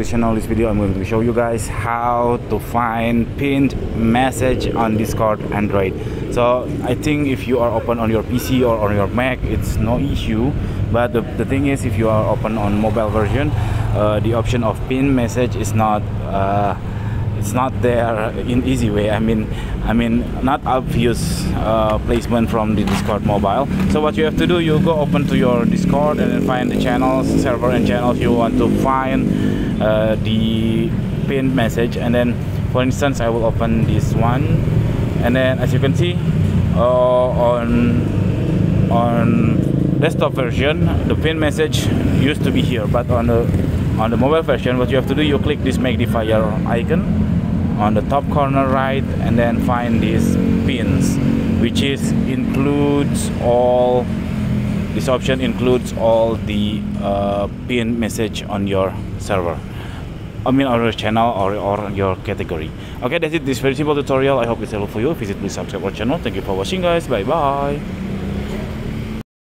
This channel, this video, I'm going to show you guys how to find pinned message on Discord Android. So I think if you are open on your PC or on your Mac, it's no issue, but the thing is, if you are open on mobile version, the option of pinned message is not it's not there in easy way. I mean not obvious placement from the Discord mobile. So what you have to do, you go open to your Discord and then find the channels, server and channels you want to find the pinned message. And then, for instance, I will open this one, and then as you can see on desktop version, the pinned message used to be here, but on the mobile version, what you have to do, you click this magnifier icon on the top corner right, and then find these pins, which is includes all this option, includes all the pinned message on your server, on your channel or your category. Okay, that's it. This very simple tutorial. I hope it's helpful for you. Visit, please subscribe our channel. Thank you for watching, guys. Bye bye.